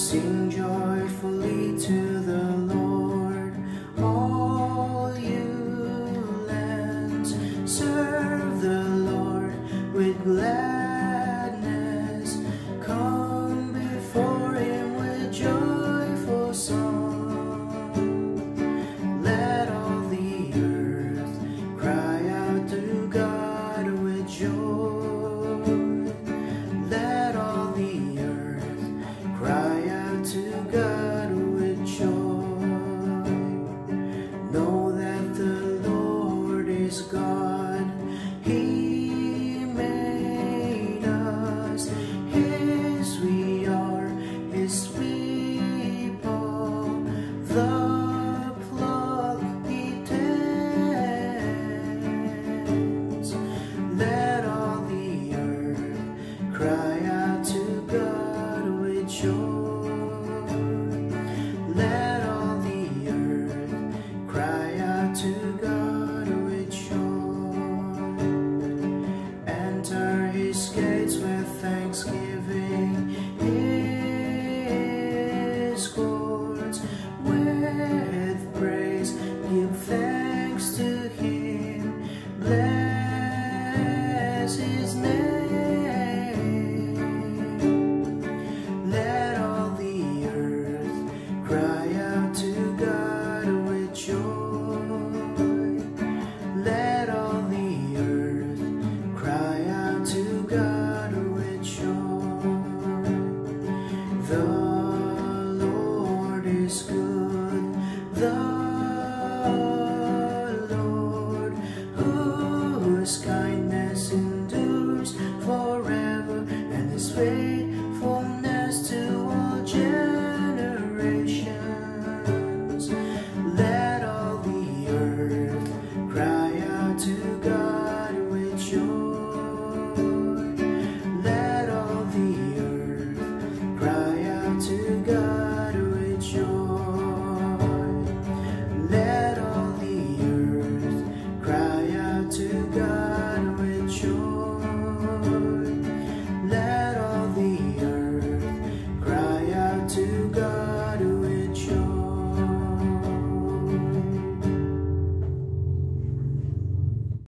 Sing joyfully to the Lord, all you lands. Serve the Lord with gladness. Come before Him with joyful song. Let all the earth cry out to God with joy. Let all the earth cry to God with joy. Know that the Lord is God. He made us. His we are, His people, the flock He tends. Let all the earth cry out to God with joy. Let all the earth cry out to God with joy. Enter His gates with thanksgiving, His courts with praise. Give thanks to Him. Bless His name. Kindness endures forever, and His faithfulness